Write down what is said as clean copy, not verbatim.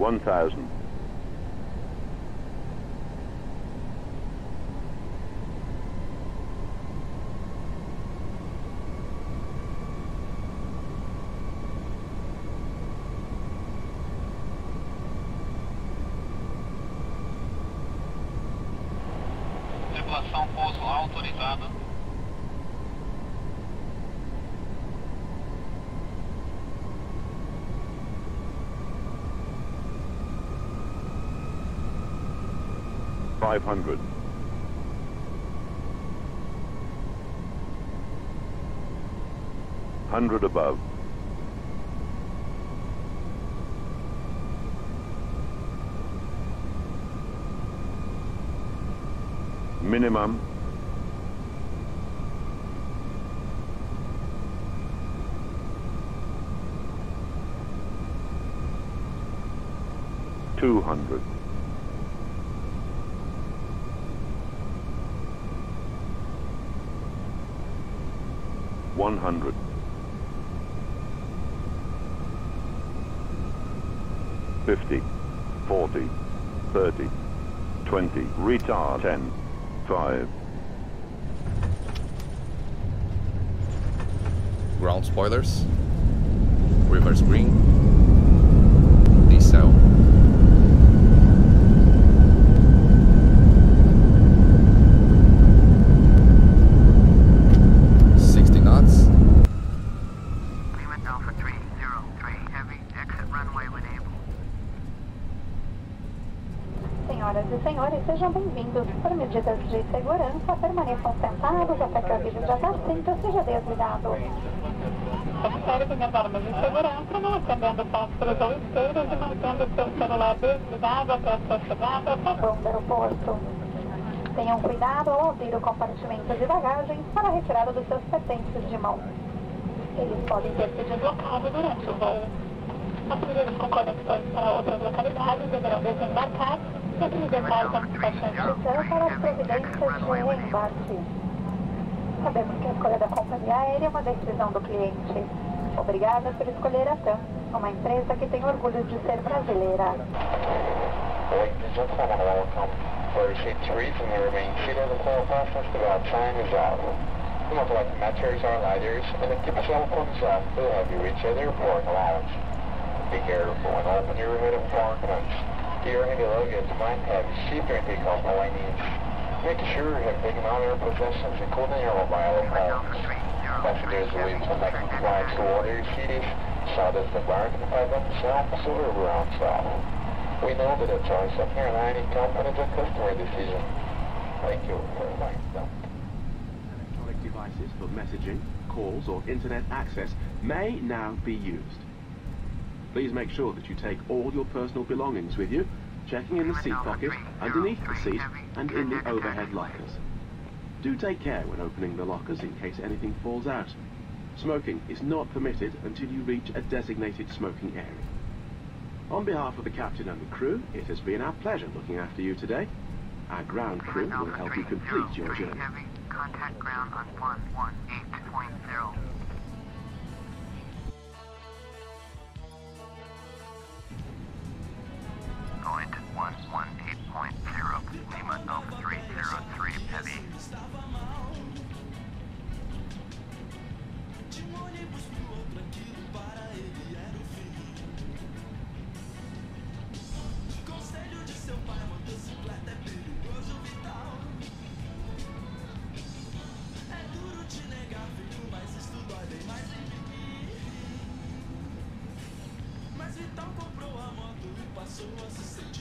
1,000. Tripulação pouso autorizada. Hundred above. 200. 100. 50, 40, 30, 20, retard 10, 5. Ground spoilers, reverse green, decel. Sejam bem-vindos. Por medidas de segurança, permaneçam sentados até que o aviso de assento seja desligado. Observe que minhas armas de segurança não acendendo fósforos ou esteiras e mantendo seu celular desligado até a sua chegada para o aeroporto. Tenham cuidado ao abrir o compartimento de bagagens para a retirada dos seus pertences de mão. Eles podem ter se deslocado durante o voo. As trilhas com conexões para outras localidades deverão desembarcar. Para as providências de reembarque. Sabemos que a escolha da companhia aérea é uma decisão do cliente. Obrigada por escolher a Latam, uma empresa que tem orgulho de ser brasileira. Your heavy luggage might have received your pickup all I need. Make sure you have taken all your possessions, including your mobile phones. Passengers will connect the flight to other cities, so that the bark can find themselves over around south. We know that the choice of airline and company is a customer decision. Thank you for your time. Electronic devices for messaging, calls, or internet access may now be used. Please make sure that you take all your personal belongings with you, checking in the seat pocket, underneath the seat, and in the overhead lockers. Do take care when opening the lockers in case anything falls out. Smoking is not permitted until you reach a designated smoking area. On behalf of the captain and the crew, it has been our pleasure looking after you today. Our ground crew will help you complete your journey. Contact ground on 118.0. Point 118.0, Lima Golf 303, heavy. Então comprou a moto e passou a se sentir.